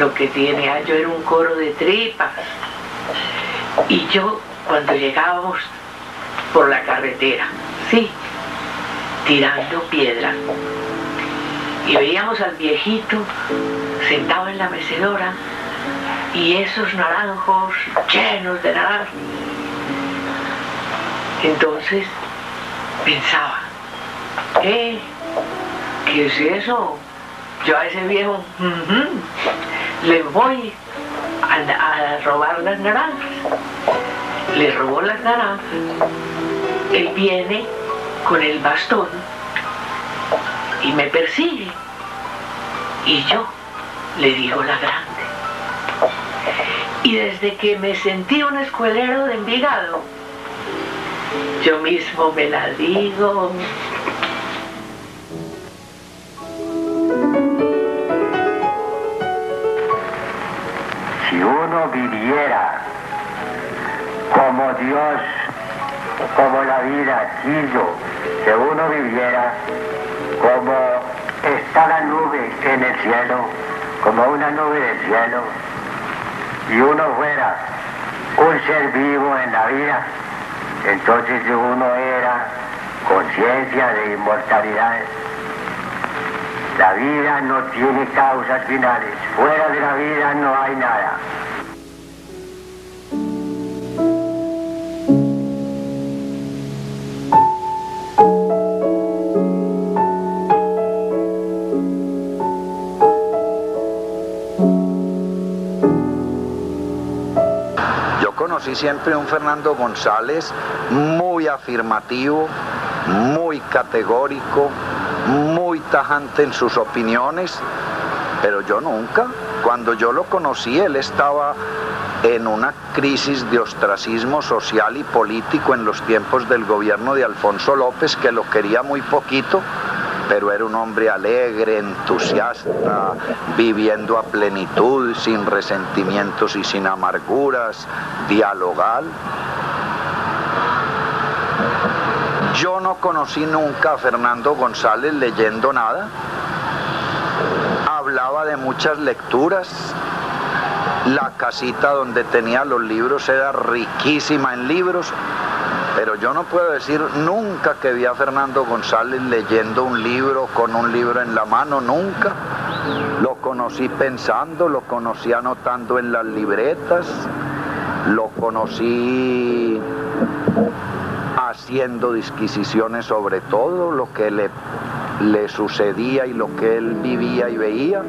lo que tenía yo era un coro de tripas. Y yo, cuando llegábamos por la carretera, sí, tirando piedra, y veíamos al viejito sentado en la mecedora y esos naranjos llenos de naranjas. Entonces pensaba, ¿qué es eso? Yo a ese viejo le voy a robar las naranjas. Le robó las naranjas. Él viene con el bastón y me persigue. Y yo le digo la grande. Y desde que me sentí un escuelero de Envigado, yo mismo me la digo. Si uno viviera como Dios, como la vida quiso, si uno viviera como está la nube en el cielo, como una nube del cielo, y uno fuera un ser vivo en la vida, entonces uno era conciencia de inmortalidad. La vida no tiene causas finales. Fuera de la vida no hay nada. Yo conocí siempre un Fernando González muy afirmativo, muy categórico, muy tajante en sus opiniones, pero yo nunca. Cuando yo lo conocí, él estaba en una crisis de ostracismo social y político en los tiempos del gobierno de Alfonso López, que lo quería muy poquito, pero era un hombre alegre, entusiasta, viviendo a plenitud, sin resentimientos y sin amarguras, dialogal. Yo no conocí nunca a Fernando González leyendo nada. Hablaba de muchas lecturas. La casita donde tenía los libros era riquísima en libros. Pero yo no puedo decir nunca que vi a Fernando González leyendo un libro, con un libro en la mano, nunca. Lo conocí pensando, lo conocí anotando en las libretas, lo conocí haciendo disquisiciones sobre todo lo que le sucedía y lo que él vivía y veía.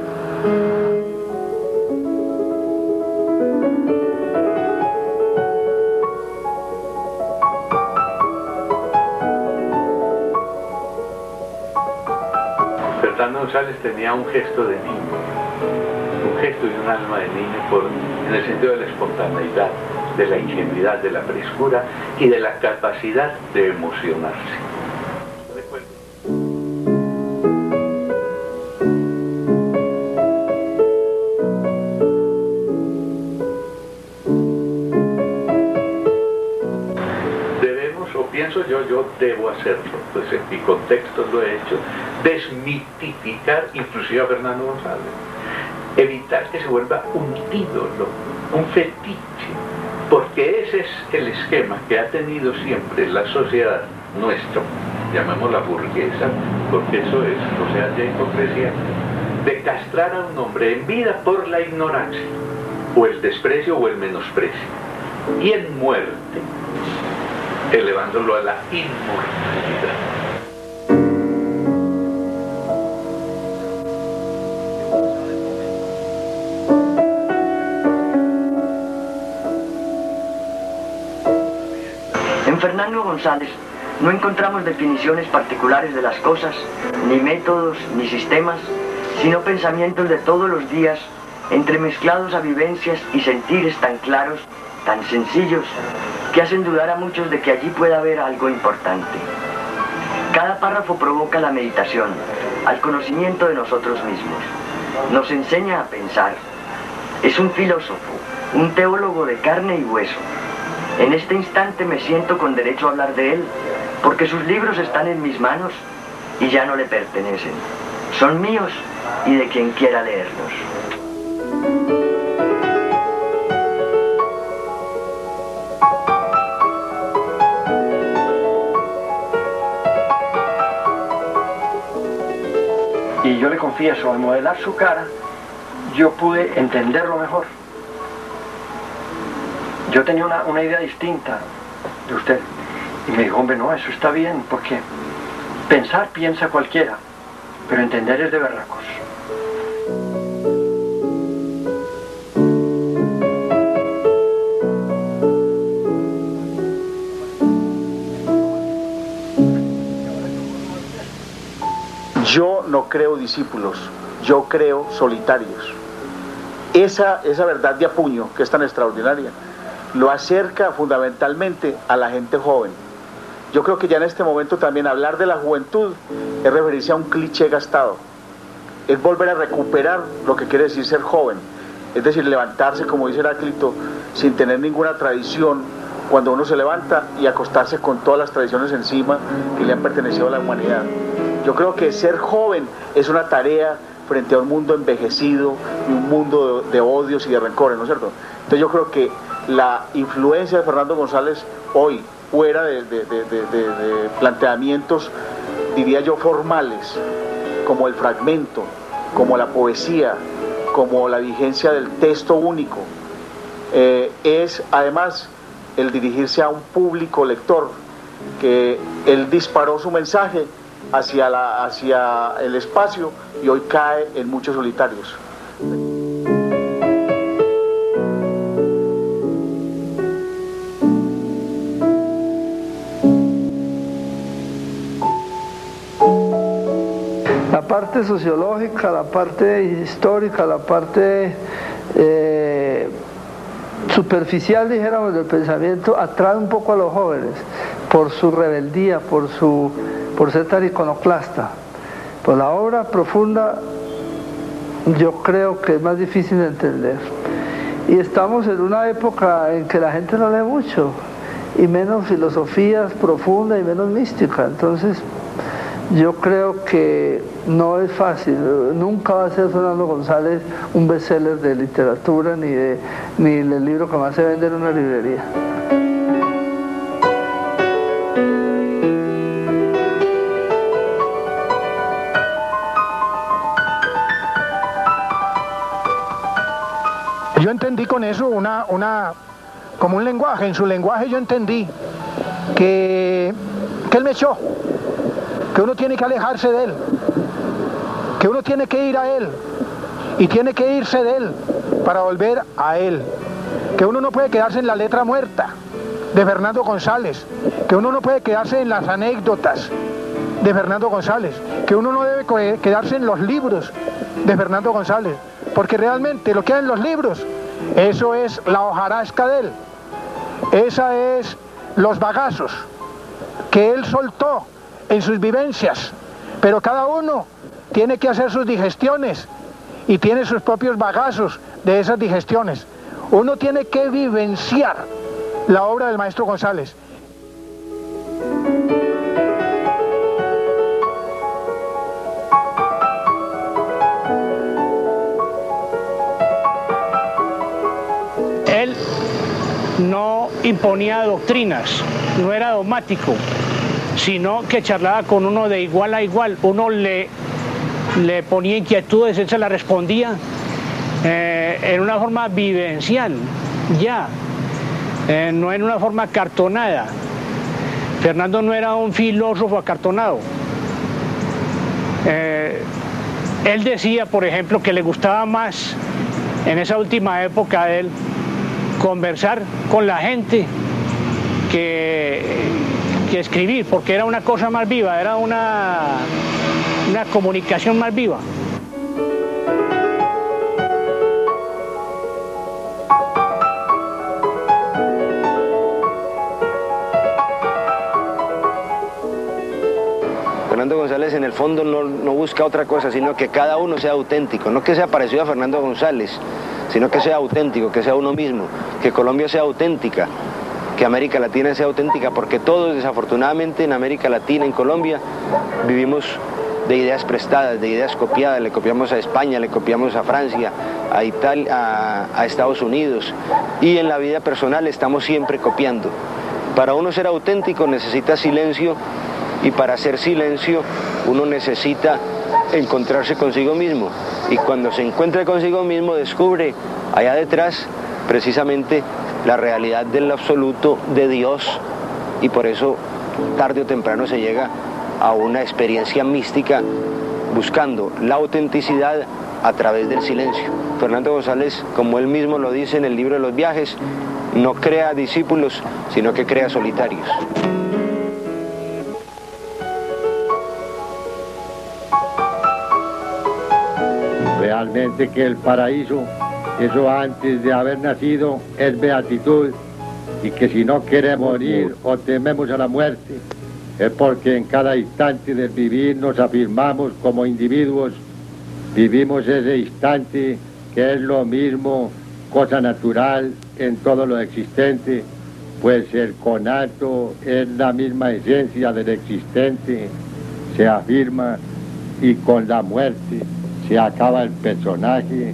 Fernando González tenía un gesto de niño, un gesto y un alma de niño en el sentido de la espontaneidad, de la ingenuidad, de la frescura y de la capacidad de emocionarse. Debemos, o pienso yo debo hacerlo, pues en mi contexto lo he hecho, desmitificar inclusive a Fernando González, evitar que se vuelva un ídolo, un fetiche. Porque ese es el esquema que ha tenido siempre la sociedad nuestra, llamémosla burguesa, porque eso es, o sea, de hipocresía, de castrar a un hombre en vida por la ignorancia, o el desprecio o el menosprecio, y en muerte, elevándolo a la inmortalidad. Fernando González no encontramos definiciones particulares de las cosas, ni métodos, ni sistemas, sino pensamientos de todos los días, entremezclados a vivencias y sentires tan claros, tan sencillos, que hacen dudar a muchos de que allí pueda haber algo importante. Cada párrafo provoca la meditación, al conocimiento de nosotros mismos. Nos enseña a pensar. Es un filósofo, un teólogo de carne y hueso. En este instante me siento con derecho a hablar de él, porque sus libros están en mis manos y ya no le pertenecen. Son míos y de quien quiera leerlos. Y yo le confieso, al modelar su cara, yo pude entenderlo mejor. Yo tenía una idea distinta de usted. Y me dijo, hombre, no, eso está bien, porque pensar piensa cualquiera, pero entender es de berracos. Yo no creo discípulos, yo creo solitarios. Esa verdad de apuño, que es tan extraordinaria, lo acerca fundamentalmente a la gente joven. Yo creo que ya en este momento también hablar de la juventud es referirse a un cliché gastado. Es volver a recuperar lo que quiere decir ser joven. Es decir, levantarse, como dice Heráclito, sin tener ninguna tradición, cuando uno se levanta, y acostarse con todas las tradiciones encima que le han pertenecido a la humanidad. Yo creo que ser joven es una tarea frente a un mundo envejecido y un mundo de odios y de rencores, ¿no es cierto? Entonces yo creo que la influencia de Fernando González hoy, fuera de planteamientos, diría yo, formales, como el fragmento, como la poesía, como la vigencia del texto único, es además el dirigirse a un público lector, que él disparó su mensaje hacia el espacio y hoy cae en muchos solitarios. La parte sociológica, la parte histórica, la parte superficial, dijéramos, del pensamiento atrae un poco a los jóvenes por su rebeldía, por ser tan iconoclasta. Pues la obra profunda yo creo que es más difícil de entender. Y estamos en una época en que la gente no lee mucho, y menos filosofías profundas y menos mística. Entonces yo creo que no es fácil. Nunca va a ser Fernando González un bestseller de literatura, ni del libro que más se vende en una librería. Yo entendí con eso como un lenguaje. En su lenguaje yo entendí que él me echó, que uno tiene que alejarse de él, que uno tiene que ir a él y tiene que irse de él para volver a él, que uno no puede quedarse en la letra muerta de Fernando González, que uno no puede quedarse en las anécdotas de Fernando González, que uno no debe quedarse en los libros de Fernando González, porque realmente lo que hay en los libros, eso es la hojarasca de él, esa es los bagazos que él soltó en sus vivencias, pero cada uno tiene que hacer sus digestiones y tiene sus propios bagazos de esas digestiones. Uno tiene que vivenciar la obra del maestro González. Él no imponía doctrinas, no era dogmático, sino que charlaba con uno de igual a igual. Uno le ponía inquietudes, él se las respondía en una forma vivencial, no en una forma acartonada. Fernando no era un filósofo acartonado. Él decía, por ejemplo, que le gustaba más, en esa última época de él, conversar con la gente que escribir, porque era una cosa más viva, era una comunicación más viva. Fernando González en el fondo no busca otra cosa, sino que cada uno sea auténtico, no que sea parecido a Fernando González, sino que sea auténtico, que sea uno mismo, que Colombia sea auténtica, que América Latina sea auténtica, porque todos desafortunadamente en América Latina, en Colombia, vivimos de ideas prestadas, de ideas copiadas. Le copiamos a España, le copiamos a Francia, a Italia, a Estados Unidos, y en la vida personal estamos siempre copiando. Para uno ser auténtico necesita silencio, y para hacer silencio uno necesita encontrarse consigo mismo, y cuando se encuentra consigo mismo descubre allá detrás precisamente la realidad del absoluto de Dios, y por eso tarde o temprano se llega a una experiencia mística buscando la autenticidad a través del silencio. Fernando González, como él mismo lo dice en el libro de los viajes, no crea discípulos, sino que crea solitarios. Realmente que el paraíso, eso antes de haber nacido, es beatitud, y que si no queremos morir o tememos a la muerte, es porque en cada instante del vivir nos afirmamos como individuos, vivimos ese instante que es lo mismo, cosa natural en todo lo existente, pues el conato es la misma esencia del existente, se afirma, y con la muerte se acaba el personaje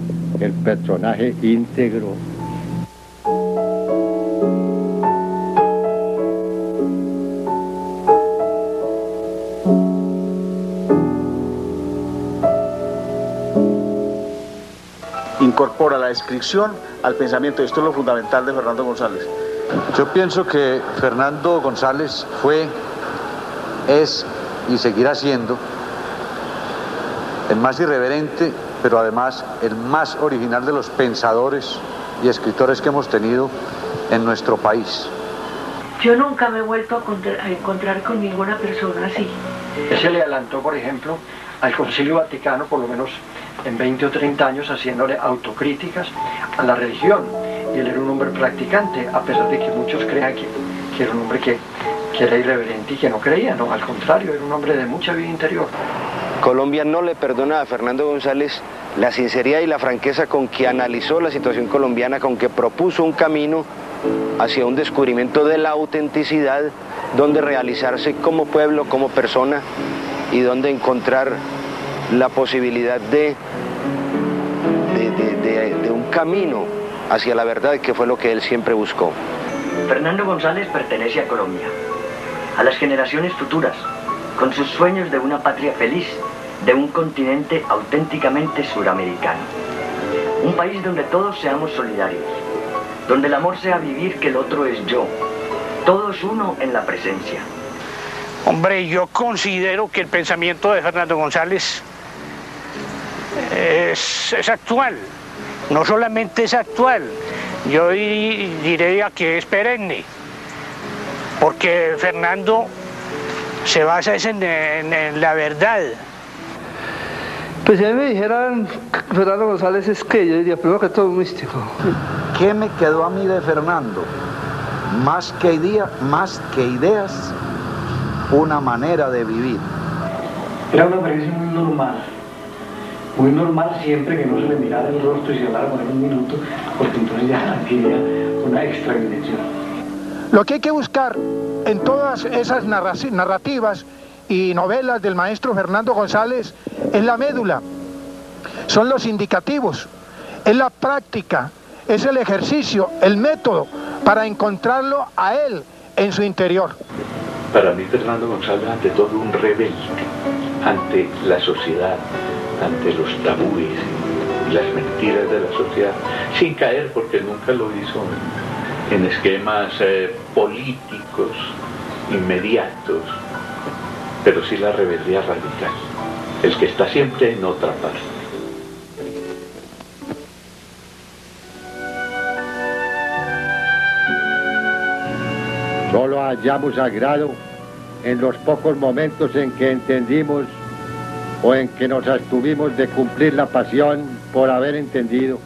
íntegro. Incorpora la descripción al pensamiento. Esto es lo fundamental de Fernando González. Yo pienso que Fernando González fue, es y seguirá siendo el más irreverente, pero además el más original de los pensadores y escritores que hemos tenido en nuestro país. Yo nunca me he vuelto a encontrar con ninguna persona así. Él se le adelantó, por ejemplo, al Concilio Vaticano, por lo menos en 20 o 30 años, haciéndole autocríticas a la religión. Y él era un hombre practicante, a pesar de que muchos crean que era un hombre que era irreverente y que no creía, no, al contrario, era un hombre de mucha vida interior. Colombia no le perdona a Fernando González la sinceridad y la franqueza con que analizó la situación colombiana, con que propuso un camino hacia un descubrimiento de la autenticidad, donde realizarse como pueblo, como persona, y donde encontrar la posibilidad de un camino hacia la verdad, que fue lo que él siempre buscó. Fernando González pertenece a Colombia, a las generaciones futuras, con sus sueños de una patria feliz, de un continente auténticamente suramericano. Un país donde todos seamos solidarios, donde el amor sea vivir que el otro es yo, todos uno en la presencia. Hombre, yo considero que el pensamiento de Fernando González es actual, no solamente es actual, yo diría que es perenne, porque Fernando se basa en la verdad. Pues si a mí me dijeran Fernando González es que, yo diría primero que todo un místico. ¿Qué me quedó a mí de Fernando? Más que ideas, una manera de vivir. Era una apariencia muy normal siempre que no se le mirara el rostro y se hablara por un minuto, porque entonces ya adquiría una extra dimensión. Lo que hay que buscar en todas esas narrativas y novelas del maestro Fernando González es la médula, son los indicativos, es la práctica, es el ejercicio, el método para encontrarlo a él en su interior. Para mí Fernando González, ante todo, un rebelde, ante la sociedad, ante los tabúes y las mentiras de la sociedad, sin caer, porque nunca lo hizo, en esquemas políticos inmediatos, pero sí la rebeldía radical, el que está siempre en otra parte. No lo hallamos sagrado en los pocos momentos en que entendimos o en que nos abstuvimos de cumplir la pasión por haber entendido.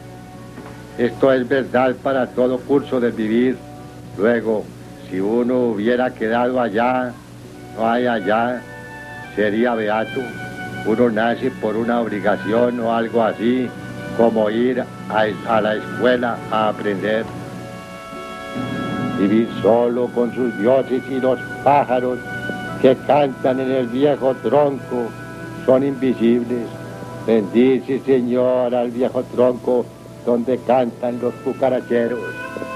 Esto es verdad para todo curso del vivir. Luego, si uno hubiera quedado allá, no hay allá, sería beato. Uno nace por una obligación o algo así, como ir a la escuela a aprender. Vivir solo con sus dioses y los pájaros que cantan en el viejo tronco son invisibles. Bendice, Señor, al viejo tronco donde cantan los cucaracheros.